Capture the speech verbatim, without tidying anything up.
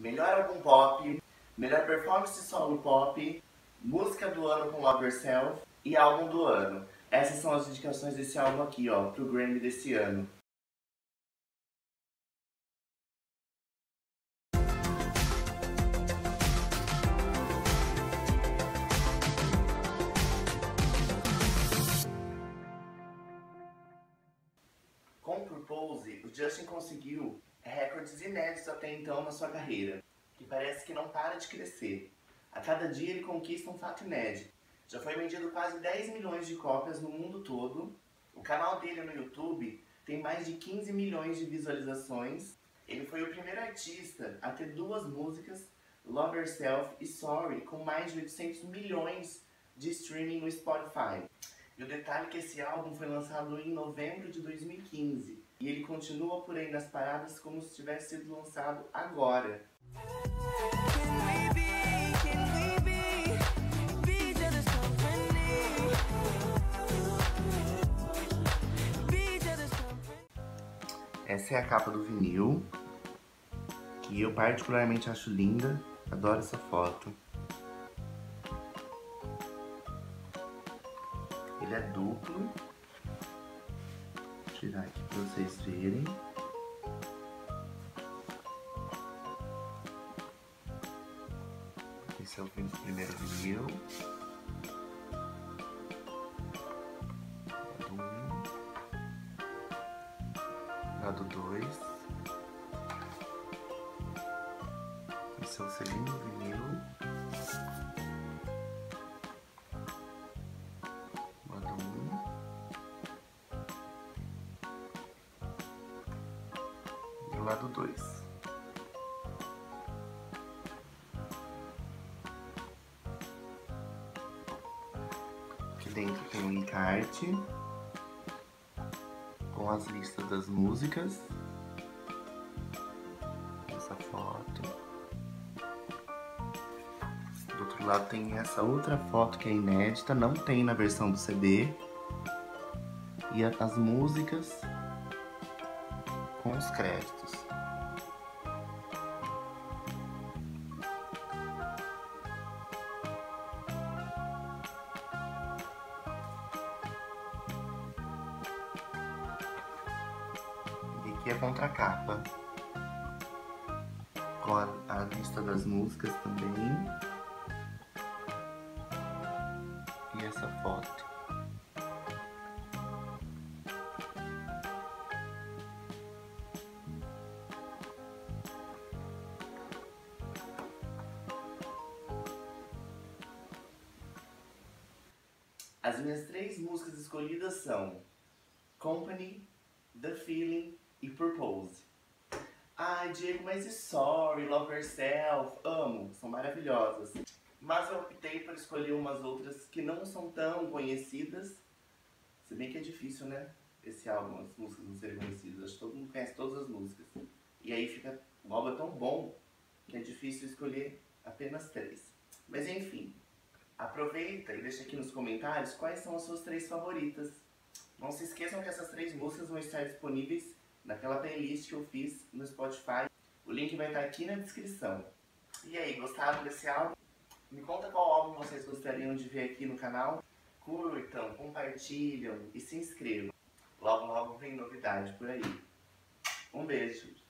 melhor álbum pop, melhor performance solo pop, música do ano com Love Yourself e álbum do ano. Essas são as indicações desse álbum aqui, ó, pro Grammy desse ano. Com Purpose, o Justin conseguiu recordes inéditos até então na sua carreira, que parece que não para de crescer. A cada dia ele conquista um fato inédito. Já foi vendido quase dez milhões de cópias no mundo todo. O canal dele no YouTube tem mais de quinze milhões de visualizações. Ele foi o primeiro artista a ter duas músicas, Love Yourself e Sorry, com mais de oitocentos milhões de streaming no Spotify. E o detalhe é que esse álbum foi lançado em novembro de dois mil e quinze e ele continua por aí nas paradas como se tivesse sido lançado agora. Essa é a capa do vinil, que eu particularmente acho linda, adoro essa foto. Ele é duplo, vou tirar aqui para vocês verem. Esse é o primeiro vinil. Lado dois. Esse é o segundo vinil. Lado um. E o lado dois. Aqui dentro tem um encarte com as listas das músicas, essa foto. Do outro lado tem essa outra foto que é inédita, não tem na versão do C D, e as músicas com os créditos. Aqui é a contracapa, com a, a lista das músicas também, e essa foto. As minhas três músicas escolhidas são Company, The Feeling e Purpose. Ai, Diego, mas e Sorry, Love Yourself? Amo, são maravilhosas. Mas eu optei por escolher umas outras que não são tão conhecidas. Se bem que é difícil, né? Esse álbum, as músicas não serem conhecidas. Acho que todo mundo conhece todas as músicas. E aí fica um álbum tão bom que é difícil escolher apenas três. Mas enfim, aproveita e deixa aqui nos comentários quais são as suas três favoritas. Não se esqueçam que essas três músicas vão estar disponíveis naquela playlist que eu fiz no Spotify. O link vai estar aqui na descrição. E aí, gostaram desse álbum? Me conta qual álbum vocês gostariam de ver aqui no canal. Curtam, compartilham e se inscrevam. Logo, logo vem novidade por aí. Um beijo!